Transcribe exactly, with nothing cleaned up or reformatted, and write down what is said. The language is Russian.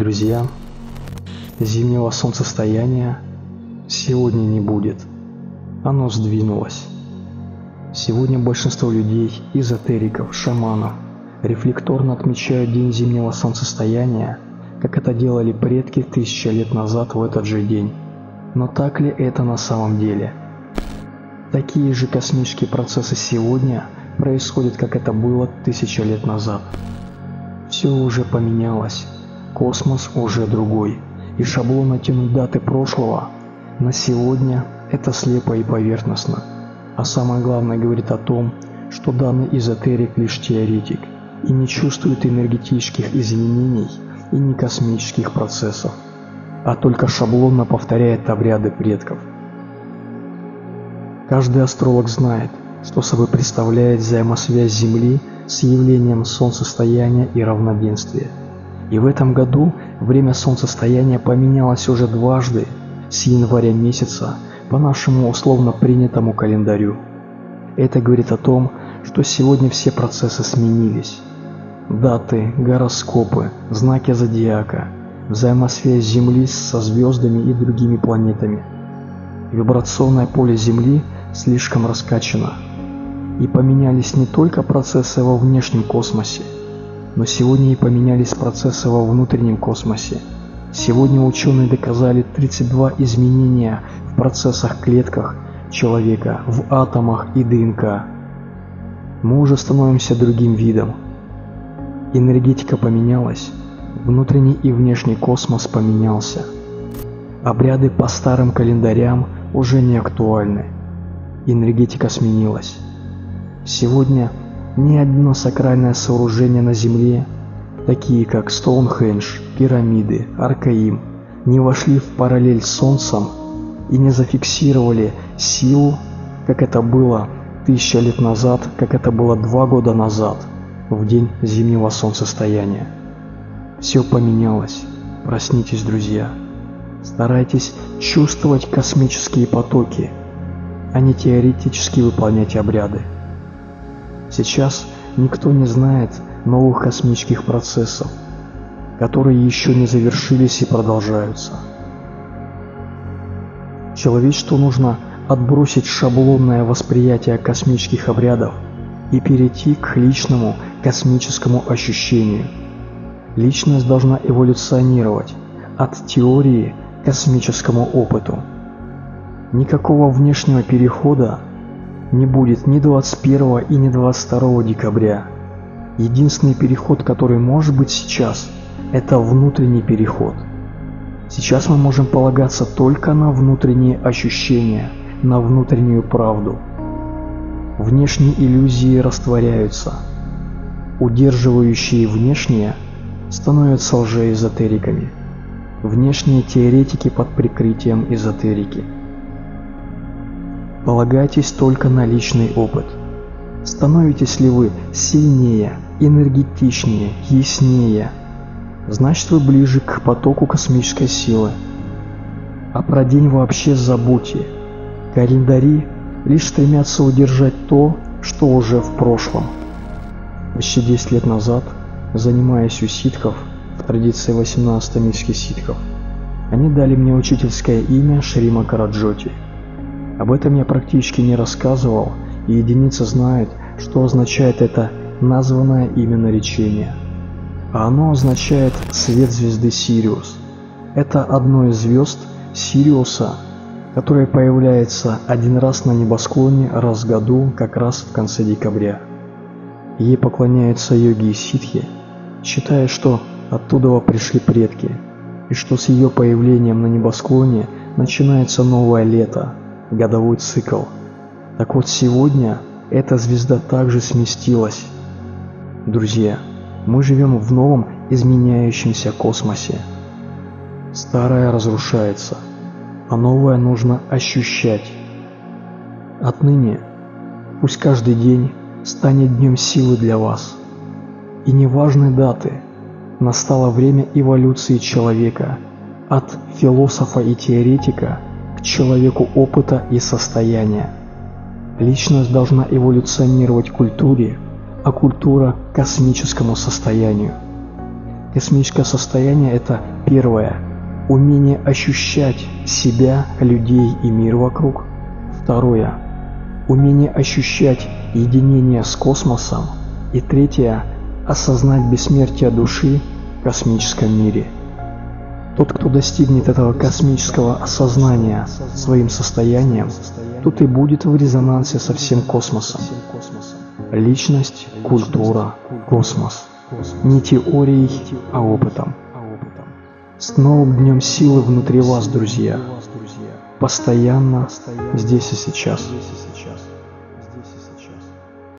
Друзья, зимнего солнцестояния сегодня не будет. Оно сдвинулось. Сегодня большинство людей, эзотериков, шаманов рефлекторно отмечают день зимнего солнцестояния, как это делали предки тысячи лет назад в этот же день. Но так ли это на самом деле? Такие же космические процессы сегодня происходят, как это было тысячи лет назад. Все уже поменялось. Космос уже другой, и шаблон оттянуть даты прошлого на сегодня – это слепо и поверхностно, а самое главное говорит о том, что данный эзотерик лишь теоретик и не чувствует энергетических изменений и не космических процессов, а только шаблонно повторяет обряды предков. Каждый астролог знает, что собой представляет взаимосвязь Земли с явлением солнцестояния и равноденствия. И в этом году время солнцестояния поменялось уже дважды, с января месяца по нашему условно принятому календарю. Это говорит о том, что сегодня все процессы сменились. Даты, гороскопы, знаки зодиака, взаимосвязь Земли со звездами и другими планетами. Вибрационное поле Земли слишком раскачано. И поменялись не только процессы во внешнем космосе, но сегодня и поменялись процессы во внутреннем космосе. Сегодня ученые доказали тридцать два изменения в процессах клетках человека, в атомах и ДНК. Мы уже становимся другим видом. Энергетика поменялась, внутренний и внешний космос поменялся. Обряды по старым календарям уже не актуальны. Энергетика сменилась. Сегодня ни одно сакральное сооружение на Земле, такие как Стоунхендж, пирамиды, Аркаим, не вошли в параллель с Солнцем и не зафиксировали силу, как это было тысяча лет назад, как это было два года назад, в день зимнего солнцестояния. Все поменялось. Проснитесь, друзья. Старайтесь чувствовать космические потоки, а не теоретически выполнять обряды. Сейчас никто не знает новых космических процессов, которые еще не завершились и продолжаются. Человечеству нужно отбросить шаблонное восприятие космических обрядов и перейти к личному космическому ощущению. Личность должна эволюционировать от теории к космическому опыту. Никакого внешнего перехода не будет ни двадцать первого и ни двадцать второго декабря. Единственный переход, который может быть сейчас, это внутренний переход. Сейчас мы можем полагаться только на внутренние ощущения, на внутреннюю правду. Внешние иллюзии растворяются. Удерживающие внешние становятся лжеэзотериками. Внешние теоретики под прикрытием эзотерики. Полагайтесь только на личный опыт. Становитесь ли вы сильнее, энергетичнее, яснее, значит вы ближе к потоку космической силы. А про день вообще забудьте. Календари лишь стремятся удержать то, что уже в прошлом. Почти десять лет назад, занимаясь у ситхов, в традиции восемнадцати тамильских сиддхи, они дали мне учительское имя Шри Макара Джоти. Об этом я практически не рассказывал, и единица знает, что означает это названное имя наречение. А оно означает «свет звезды Сириус». Это одно из звезд Сириуса, которое появляется один раз на небосклоне раз в году, как раз в конце декабря. Ей поклоняются йоги и ситхи, считая, что оттуда пришли предки, и что с ее появлением на небосклоне начинается новое лето, годовой цикл. Так вот, сегодня эта звезда также сместилась. Друзья, мы живем в новом изменяющемся космосе. Старое разрушается, а новое нужно ощущать. Отныне пусть каждый день станет днем силы для вас. И неважны даты, настало время эволюции человека от философа и теоретика человеку опыта и состояния. Личность должна эволюционировать к культуре, а культура – к космическому состоянию. Космическое состояние – это первое – умение ощущать себя, людей и мир вокруг. Второе – умение ощущать единение с космосом. И третье – осознать бессмертие души в космическом мире. Тот, кто достигнет этого космического осознания своим состоянием, тот и будет в резонансе со всем космосом. Личность, культура, космос. Не теорией, а опытом. С новым днем силы внутри вас, друзья. Постоянно, здесь и сейчас.